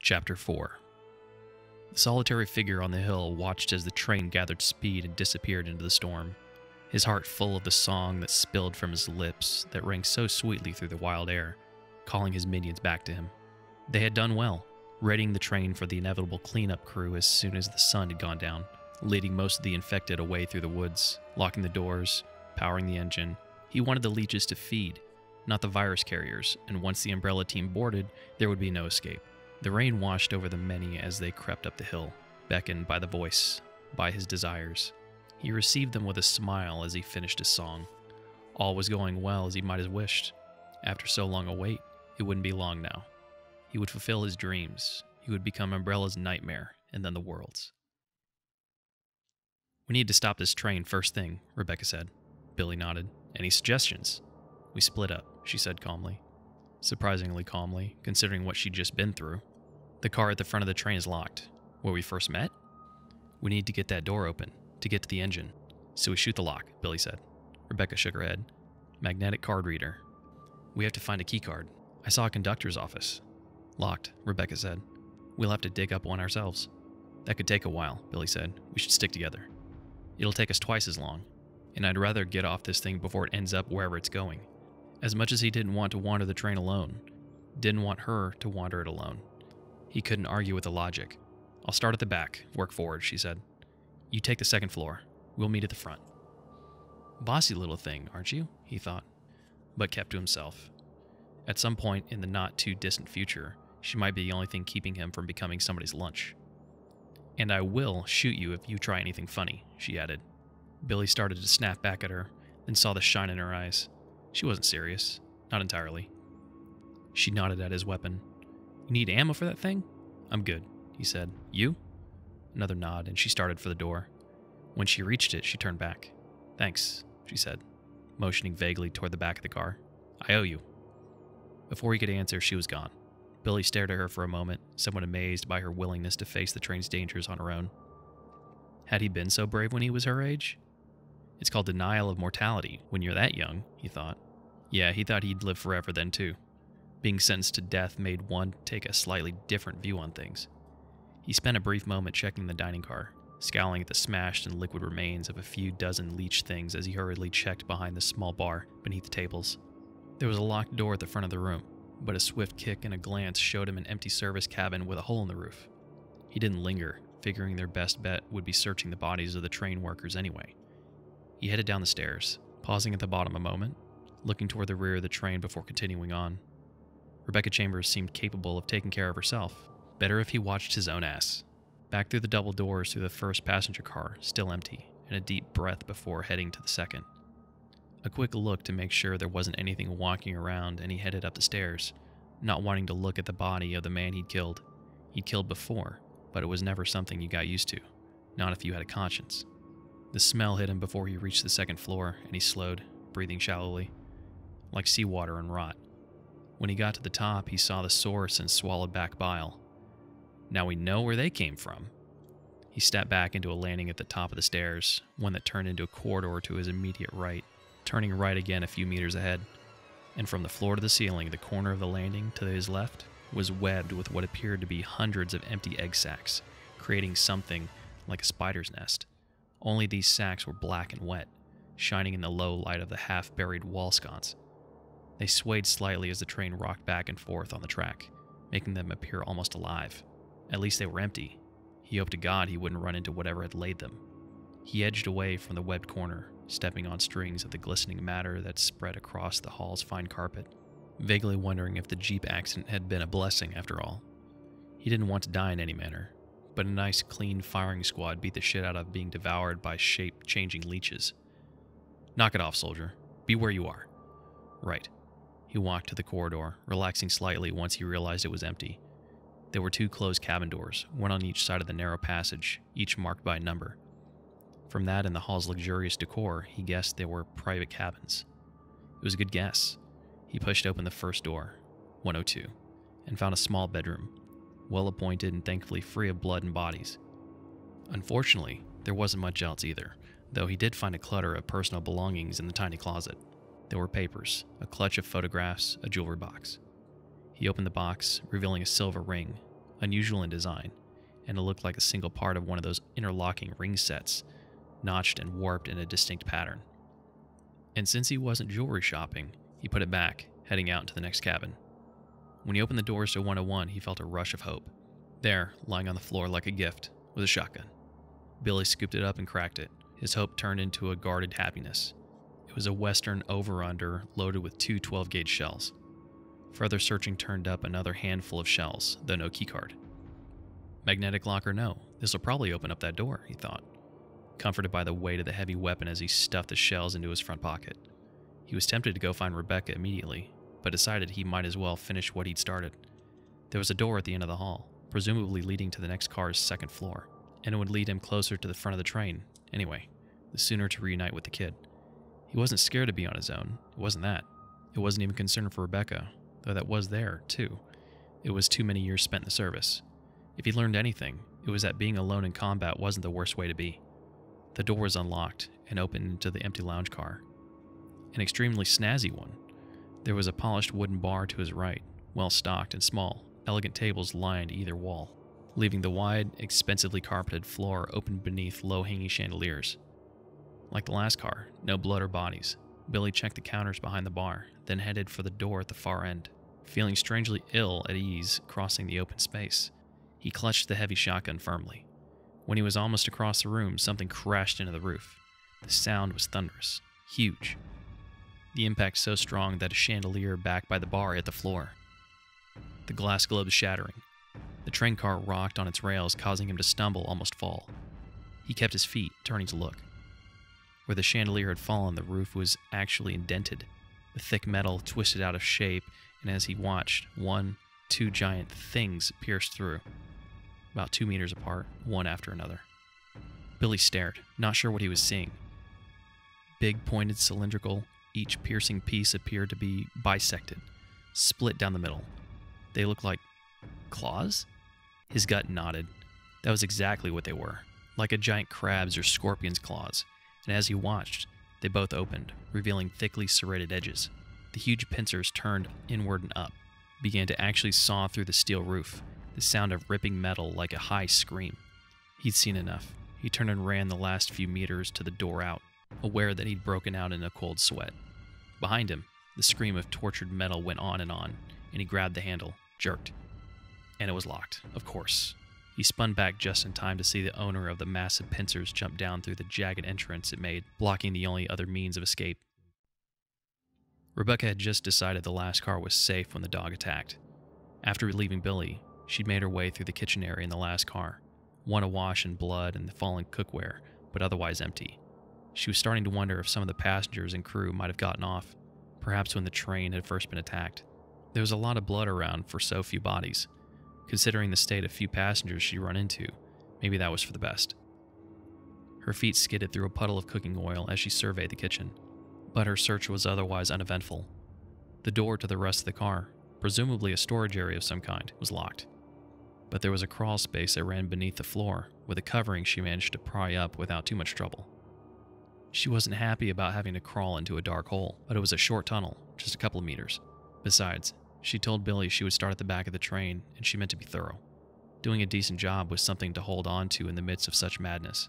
Chapter 4. The solitary figure on the hill watched as the train gathered speed and disappeared into the storm, his heart full of the song that spilled from his lips that rang so sweetly through the wild air, calling his minions back to him. They had done well, readying the train for the inevitable cleanup crew as soon as the sun had gone down, leading most of the infected away through the woods, locking the doors, powering the engine. He wanted the leeches to feed, not the virus carriers, and once the Umbrella team boarded, there would be no escape. The rain washed over the many as they crept up the hill, beckoned by the voice, by his desires. He received them with a smile as he finished his song. All was going well as he might have wished. After so long a wait, it wouldn't be long now. He would fulfill his dreams. He would become Umbrella's nightmare, and then the world's. "We need to stop this train first thing," Rebecca said. Billy nodded. "Any suggestions?" "We split up," she said calmly. Surprisingly calmly, considering what she'd just been through. "The car at the front of the train is locked. Where we first met? We need to get that door open, to get to the engine. So we shoot the lock," Billy said. Rebecca shook her head. "Magnetic card reader. We have to find a key card. I saw a conductor's office." "Locked," Rebecca said. "We'll have to dig up one ourselves." "That could take a while," Billy said. "We should stick together. It'll take us twice as long, and I'd rather get off this thing before it ends up wherever it's going." As much as he didn't want to wander the train alone, didn't want her to wander it alone. He couldn't argue with the logic. "I'll start at the back, work forward," she said. "You take the second floor. We'll meet at the front." "Bossy little thing, aren't you?" he thought, but kept to himself. At some point in the not-too-distant future, she might be the only thing keeping him from becoming somebody's lunch. "And I will shoot you if you try anything funny," she added. Billy started to snap back at her, then saw the shine in her eyes. She wasn't serious. Not entirely. She nodded at his weapon. "You need ammo for that thing?" "I'm good," he said. "You?" Another nod, and she started for the door. When she reached it, she turned back. "Thanks," she said, motioning vaguely toward the back of the car. "I owe you." Before he could answer, she was gone. Billy stared at her for a moment, somewhat amazed by her willingness to face the train's dangers on her own. Had he been so brave when he was her age? "It's called denial of mortality when you're that young," he thought. Yeah, he thought he'd live forever then, too. Being sentenced to death made one take a slightly different view on things. He spent a brief moment checking the dining car, scowling at the smashed and liquid remains of a few dozen leech things as he hurriedly checked behind the small bar beneath the tables. There was a locked door at the front of the room, but a swift kick and a glance showed him an empty service cabin with a hole in the roof. He didn't linger, figuring their best bet would be searching the bodies of the train workers anyway. He headed down the stairs, pausing at the bottom a moment, looking toward the rear of the train before continuing on. Rebecca Chambers seemed capable of taking care of herself. Better if he watched his own ass. Back through the double doors to the first passenger car, still empty, and a deep breath before heading to the second. A quick look to make sure there wasn't anything walking around, and he headed up the stairs, not wanting to look at the body of the man he'd killed. He'd killed before, but it was never something you got used to, not if you had a conscience. The smell hit him before he reached the second floor, and he slowed, breathing shallowly, like seawater and rot. When he got to the top, he saw the source and swallowed back bile. Now we know where they came from. He stepped back into a landing at the top of the stairs, one that turned into a corridor to his immediate right, turning right again a few meters ahead. And from the floor to the ceiling, the corner of the landing to his left was webbed with what appeared to be hundreds of empty egg sacs, creating something like a spider's nest. Only these sacks were black and wet, shining in the low light of the half-buried wall sconce. They swayed slightly as the train rocked back and forth on the track, making them appear almost alive. At least they were empty. He hoped to God he wouldn't run into whatever had laid them. He edged away from the webbed corner, stepping on strings of the glistening matter that spread across the hall's fine carpet, vaguely wondering if the Jeep accident had been a blessing after all. He didn't want to die in any manner, but a nice, clean firing squad beat the shit out of being devoured by shape-changing leeches. "Knock it off, soldier. Be where you are." "Right." He walked to the corridor, relaxing slightly once he realized it was empty. There were two closed cabin doors, one on each side of the narrow passage, each marked by a number. From that and the hall's luxurious decor, he guessed they were private cabins. It was a good guess. He pushed open the first door, 102, and found a small bedroom, well-appointed and thankfully free of blood and bodies. Unfortunately, there wasn't much else either, though he did find a clutter of personal belongings in the tiny closet. There were papers, a clutch of photographs, a jewelry box. He opened the box, revealing a silver ring, unusual in design, and it looked like a single part of one of those interlocking ring sets, notched and warped in a distinct pattern. And since he wasn't jewelry shopping, he put it back, heading out into the next cabin. When he opened the doors to 101, he felt a rush of hope. There, lying on the floor like a gift, was a shotgun. Billy scooped it up and cracked it. His hope turned into a guarded happiness. It was a Western over-under loaded with two 12-gauge shells. Further searching turned up another handful of shells, though no keycard. Magnetic lock or no, this will probably open up that door, he thought, comforted by the weight of the heavy weapon as he stuffed the shells into his front pocket. He was tempted to go find Rebecca immediately, but decided he might as well finish what he'd started. There was a door at the end of the hall, presumably leading to the next car's second floor, and it would lead him closer to the front of the train, anyway, the sooner to reunite with the kid. He wasn't scared to be on his own, it wasn't that. It wasn't even concern for Rebecca, though that was there, too. It was too many years spent in the service. If he learned anything, it was that being alone in combat wasn't the worst way to be. The door was unlocked and opened into the empty lounge car. An extremely snazzy one. There was a polished wooden bar to his right, well-stocked and small, elegant tables lined either wall, leaving the wide, expensively carpeted floor open beneath low-hanging chandeliers. Like the last car, no blood or bodies. Billy checked the counters behind the bar, then headed for the door at the far end, feeling strangely ill at ease crossing the open space. He clutched the heavy shotgun firmly. When he was almost across the room, something crashed into the roof. The sound was thunderous, huge. The impact so strong that a chandelier back by the bar hit the floor. The glass globes shattering. The train car rocked on its rails, causing him to stumble, almost fall. He kept his feet, turning to look. Where the chandelier had fallen, the roof was actually indented. The thick metal twisted out of shape, and as he watched, two giant things pierced through, about 2 meters apart, one after another. Billy stared, not sure what he was seeing. Big, pointed, cylindrical, each piercing piece appeared to be bisected, split down the middle. They looked like claws? His gut nodded. That was exactly what they were, like a giant crab's or scorpion's claws. And as he watched, they both opened, revealing thickly serrated edges. The huge pincers turned inward and up, began to actually saw through the steel roof, the sound of ripping metal like a high scream. He'd seen enough. He turned and ran the last few meters to the door out, aware that he'd broken out in a cold sweat. Behind him, the scream of tortured metal went on, and he grabbed the handle, jerked. And it was locked, of course. He spun back just in time to see the owner of the massive pincers jump down through the jagged entrance it made, blocking the only other means of escape. Rebecca had just decided the last car was safe when the dog attacked. After leaving Billy, she'd made her way through the kitchen area in the last car, one awash in blood and the fallen cookware, but otherwise empty. She was starting to wonder if some of the passengers and crew might have gotten off, perhaps when the train had first been attacked. There was a lot of blood around for so few bodies. Considering the state of few passengers she'd run into, maybe that was for the best. Her feet skidded through a puddle of cooking oil as she surveyed the kitchen, but her search was otherwise uneventful. The door to the rest of the car, presumably a storage area of some kind, was locked. But there was a crawl space that ran beneath the floor, with a covering she managed to pry up without too much trouble. She wasn't happy about having to crawl into a dark hole, but it was a short tunnel, just a couple of meters. Besides, she told Billy she would start at the back of the train, and she meant to be thorough. Doing a decent job was something to hold on to in the midst of such madness.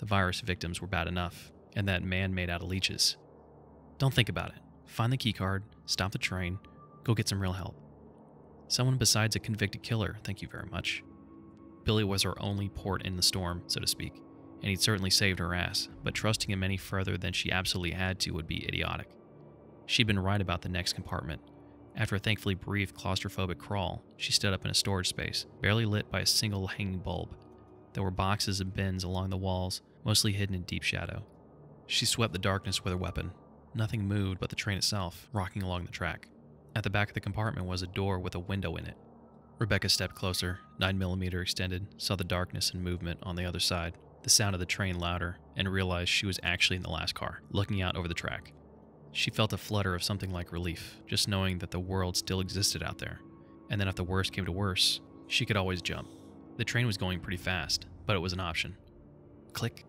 The virus victims were bad enough, and that man made out of leeches. Don't think about it. Find the keycard, stop the train, go get some real help. Someone besides a convicted killer, thank you very much. Billy was her only port in the storm, so to speak, and he'd certainly saved her ass, but trusting him any further than she absolutely had to would be idiotic. She'd been right about the next compartment. After a thankfully brief claustrophobic crawl, she stood up in a storage space, barely lit by a single hanging bulb. There were boxes and bins along the walls, mostly hidden in deep shadow. She swept the darkness with her weapon. Nothing moved but the train itself, rocking along the track. At the back of the compartment was a door with a window in it. Rebecca stepped closer, 9mm extended, saw the darkness and movement on the other side, the sound of the train louder, and realized she was actually in the last car, looking out over the track. She felt a flutter of something like relief, just knowing that the world still existed out there. And then if the worst came to worse, she could always jump. The train was going pretty fast, but it was an option. Click.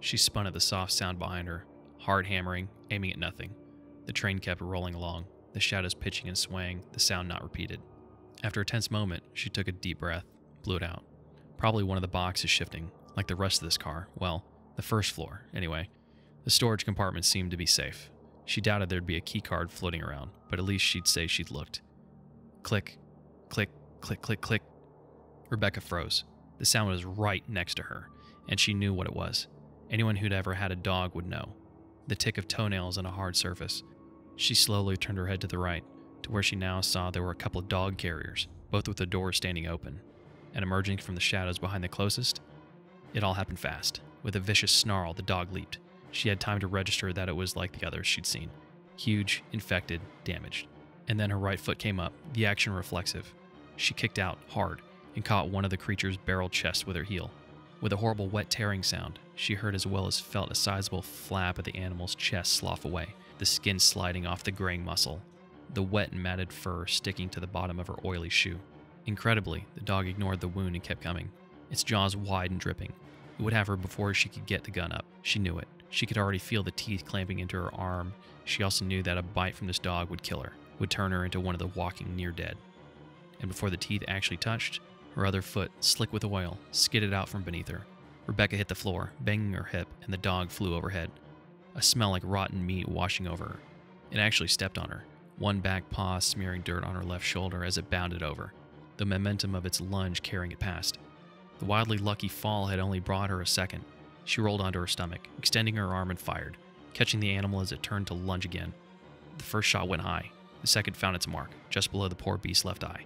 She spun at the soft sound behind her, hard hammering, aiming at nothing. The train kept rolling along, the shadows pitching and swaying, the sound not repeated. After a tense moment, she took a deep breath, blew it out. Probably one of the boxes shifting, like the rest of this car. Well, the first floor, anyway. The storage compartment seemed to be safe. She doubted there'd be a key card floating around, but at least she'd say she'd looked. Click, click, click, click, click. Rebecca froze. The sound was right next to her, and she knew what it was. Anyone who'd ever had a dog would know. The tick of toenails on a hard surface. She slowly turned her head to the right, to where she now saw there were a couple of dog carriers, both with the doors standing open, and emerging from the shadows behind the closest. It all happened fast. With a vicious snarl, the dog leaped. She had time to register that it was like the others she'd seen. Huge, infected, damaged. And then her right foot came up, the action reflexive. She kicked out, hard, and caught one of the creature's barrel chest with her heel. With a horrible wet tearing sound, she heard as well as felt a sizable flap of the animal's chest slough away, the skin sliding off the graying muscle, the wet and matted fur sticking to the bottom of her oily shoe. Incredibly, the dog ignored the wound and kept coming, its jaws wide and dripping. It would have her before she could get the gun up. She knew it. She could already feel the teeth clamping into her arm. She also knew that a bite from this dog would kill her, would turn her into one of the walking near dead. And before the teeth actually touched, her other foot, slick with oil, skidded out from beneath her. Rebecca hit the floor, banging her hip, and the dog flew overhead. A smell like rotten meat washing over her. It actually stepped on her, one back paw smearing dirt on her left shoulder as it bounded over, the momentum of its lunge carrying it past. The wildly lucky fall had only brought her a second. She rolled onto her stomach, extending her arm and fired, catching the animal as it turned to lunge again. The first shot went high. The second found its mark, just below the poor beast's left eye.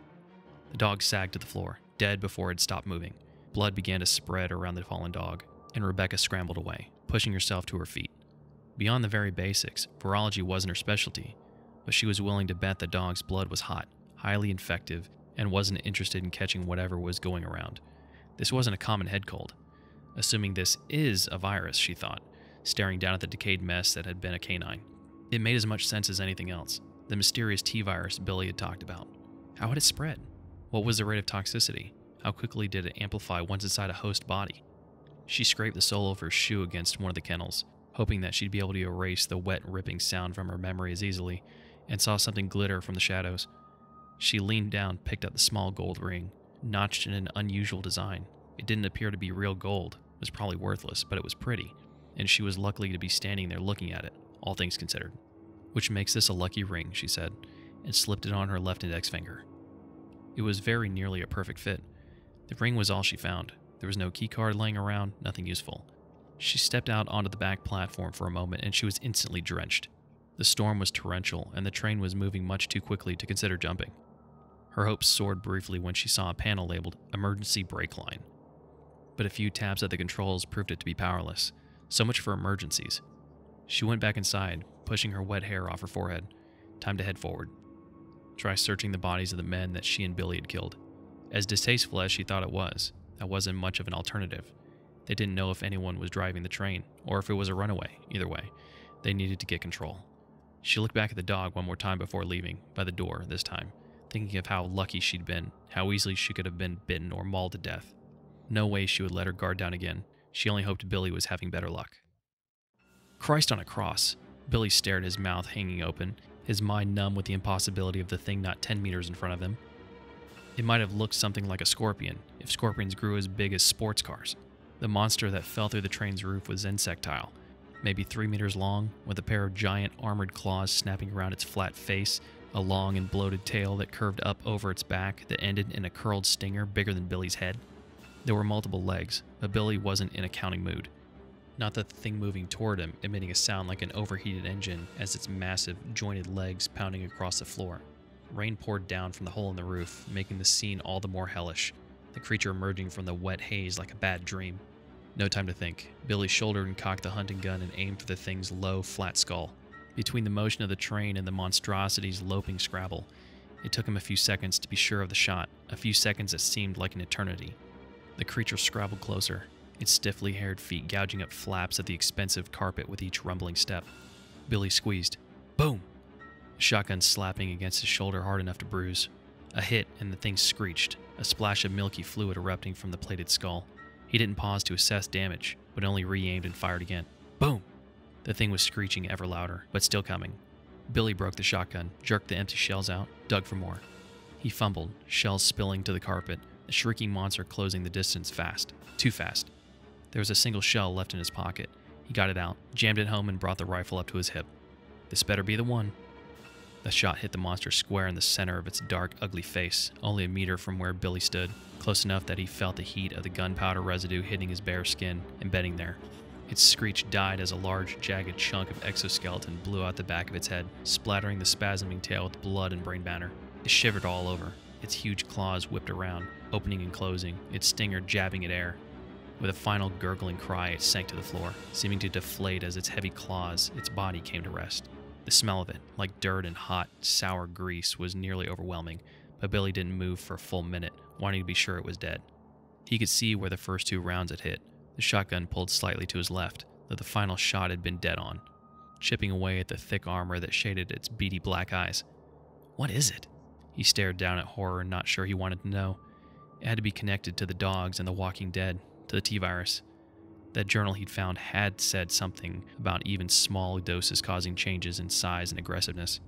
The dog sagged to the floor, dead before it stopped moving. Blood began to spread around the fallen dog, and Rebecca scrambled away, pushing herself to her feet. Beyond the very basics, virology wasn't her specialty, but she was willing to bet the dog's blood was hot, highly infective, and wasn't interested in catching whatever was going around. This wasn't a common head cold. Assuming this is a virus, she thought, staring down at the decayed mess that had been a canine. It made as much sense as anything else, the mysterious T-virus Billy had talked about. How had it spread? What was the rate of toxicity? How quickly did it amplify once inside a host body? She scraped the sole of her shoe against one of the kennels, hoping that she'd be able to erase the wet, ripping sound from her memory as easily, and saw something glitter from the shadows. She leaned down, picked up the small gold ring, notched in an unusual design. It didn't appear to be real gold. It was probably worthless, but it was pretty, and she was lucky to be standing there looking at it, all things considered. Which makes this a lucky ring, she said, and slipped it on her left index finger. It was very nearly a perfect fit. The ring was all she found. There was no key card laying around, nothing useful. She stepped out onto the back platform for a moment, and she was instantly drenched. The storm was torrential, and the train was moving much too quickly to consider jumping. Her hopes soared briefly when she saw a panel labeled Emergency Brake Line. But a few taps at the controls proved it to be powerless. So much for emergencies. She went back inside, pushing her wet hair off her forehead. Time to head forward. Try searching the bodies of the men that she and Billy had killed. As distasteful as she thought it was, that wasn't much of an alternative. They didn't know if anyone was driving the train, or if it was a runaway. Either way, they needed to get control. She looked back at the dog one more time before leaving, by the door this time, thinking of how lucky she'd been, how easily she could have been bitten or mauled to death. No way she would let her guard down again. She only hoped Billy was having better luck. Christ on a cross. Billy stared, his mouth hanging open, his mind numb with the impossibility of the thing not 10 meters in front of him. It might have looked something like a scorpion, if scorpions grew as big as sports cars. The monster that fell through the train's roof was insectile, maybe 3 meters long, with a pair of giant armored claws snapping around its flat face, a long and bloated tail that curved up over its back that ended in a curled stinger bigger than Billy's head. There were multiple legs, but Billy wasn't in a counting mood. Not that the thing moving toward him, emitting a sound like an overheated engine as its massive, jointed legs pounding across the floor. Rain poured down from the hole in the roof, making the scene all the more hellish, the creature emerging from the wet haze like a bad dream. No time to think. Billy shouldered and cocked the hunting gun and aimed for the thing's low, flat skull. Between the motion of the train and the monstrosity's loping scrabble, it took him a few seconds to be sure of the shot, a few seconds that seemed like an eternity. The creature scrabbled closer, its stiffly haired feet gouging up flaps of the expensive carpet with each rumbling step. Billy squeezed. Boom! The shotgun slapping against his shoulder hard enough to bruise. A hit, and the thing screeched, a splash of milky fluid erupting from the plated skull. He didn't pause to assess damage, but only re-aimed and fired again. Boom! The thing was screeching ever louder, but still coming. Billy broke the shotgun, jerked the empty shells out, dug for more. He fumbled, shells spilling to the carpet, the shrieking monster closing the distance fast. Too fast. There was a single shell left in his pocket. He got it out, jammed it home, and brought the rifle up to his hip. This better be the one. The shot hit the monster square in the center of its dark, ugly face, only a meter from where Billy stood, close enough that he felt the heat of the gunpowder residue hitting his bare skin, embedding there. Its screech died as a large, jagged chunk of exoskeleton blew out the back of its head, splattering the spasming tail with blood and brain batter. It shivered all over. Its huge claws whipped around, opening and closing, its stinger jabbing at air. With a final gurgling cry, it sank to the floor, seeming to deflate as its heavy claws, its body came to rest. The smell of it, like dirt and hot, sour grease, was nearly overwhelming, but Billy didn't move for a full minute, wanting to be sure it was dead. He could see where the first two rounds had hit. The shotgun pulled slightly to his left, though the final shot had been dead on, chipping away at the thick armor that shaded its beady black eyes. What is it? He stared down at horror, not sure he wanted to know. It had to be connected to the dogs and the Walking Dead, to the T-virus. That journal he'd found had said something about even small doses causing changes in size and aggressiveness,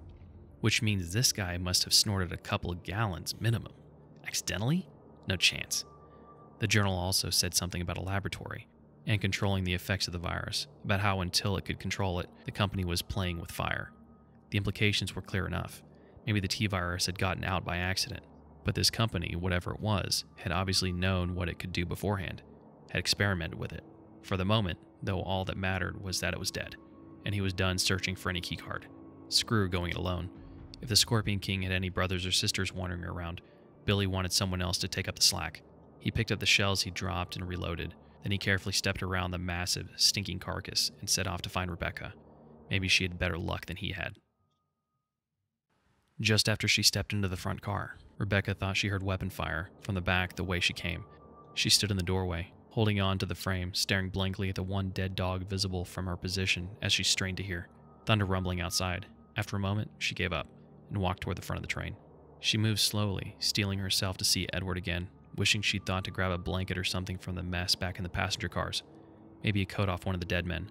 which means this guy must have snorted a couple of gallons minimum. Accidentally? No chance. The journal also said something about a laboratory and controlling the effects of the virus, about how until it could control it, the company was playing with fire. The implications were clear enough. Maybe the T-virus had gotten out by accident, but this company, whatever it was, had obviously known what it could do beforehand, had experimented with it. For the moment, though, all that mattered was that it was dead, and he was done searching for any keycard. Screw going it alone. If the Scorpion King had any brothers or sisters wandering around, Billy wanted someone else to take up the slack. He picked up the shells he dropped and reloaded, then he carefully stepped around the massive, stinking carcass and set off to find Rebecca. Maybe she had better luck than he had. Just after she stepped into the front car, Rebecca thought she heard weapon fire from the back the way she came. She stood in the doorway, holding on to the frame, staring blankly at the one dead dog visible from her position as she strained to hear. Thunder rumbling outside. After a moment, she gave up and walked toward the front of the train. She moved slowly, steeling herself to see Edward again, wishing she'd thought to grab a blanket or something from the mess back in the passenger cars. Maybe a coat off one of the dead men.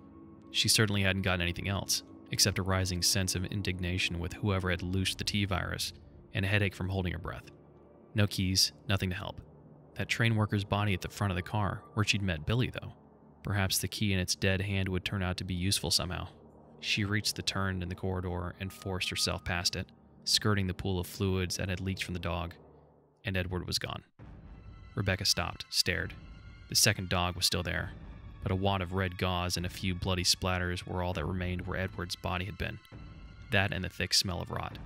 She certainly hadn't gotten anything else, except a rising sense of indignation with whoever had loosed the T-virus and a headache from holding her breath. No keys, nothing to help. That train worker's body at the front of the car, where she'd met Billy, though. Perhaps the key in its dead hand would turn out to be useful somehow. She reached the turn in the corridor and forced herself past it, skirting the pool of fluids that had leaked from the dog, and Edward was gone. Rebecca stopped, stared. The second dog was still there, but a wad of red gauze and a few bloody splatters were all that remained where Edward's body had been. That and the thick smell of rot.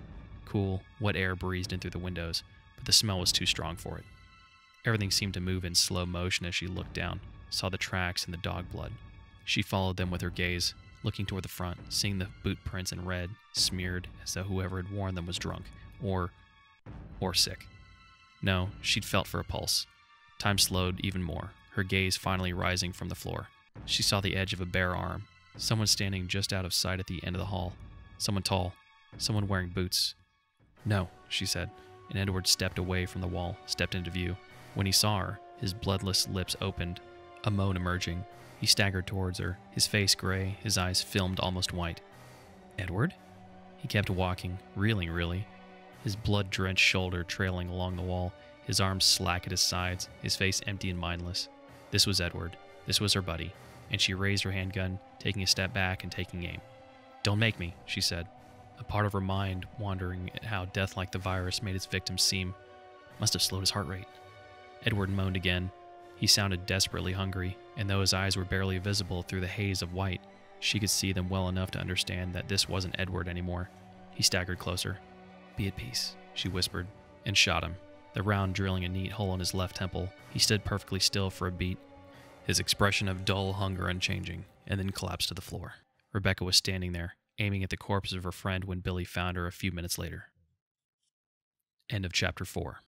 Cool, wet air breezed in through the windows, but the smell was too strong for it. Everything seemed to move in slow motion as she looked down, saw the tracks and the dog blood. She followed them with her gaze, looking toward the front, seeing the boot prints in red, smeared as though whoever had worn them was drunk, or sick. No, she'd felt for a pulse. Time slowed even more, her gaze finally rising from the floor. She saw the edge of a bare arm, someone standing just out of sight at the end of the hall. Someone tall, someone wearing boots. No, she said, and Edward stepped away from the wall, stepped into view. When he saw her, his bloodless lips opened, a moan emerging. He staggered towards her, his face gray, his eyes filmed almost white. Edward? He kept walking, reeling really, his blood-drenched shoulder trailing along the wall, his arms slack at his sides, his face empty and mindless. This was Edward. This was her buddy. And she raised her handgun, taking a step back and taking aim. Don't make me, she said, a part of her mind wandering at how death-like the virus made its victim seem. Must have slowed his heart rate. Edward moaned again. He sounded desperately hungry, and though his eyes were barely visible through the haze of white, she could see them well enough to understand that this wasn't Edward anymore. He staggered closer. Be at peace, she whispered, and shot him, the round drilling a neat hole in his left temple. He stood perfectly still for a beat, his expression of dull hunger unchanging, and then collapsed to the floor. Rebecca was standing there, aiming at the corpse of her friend when Billy found her a few minutes later. End of chapter 4.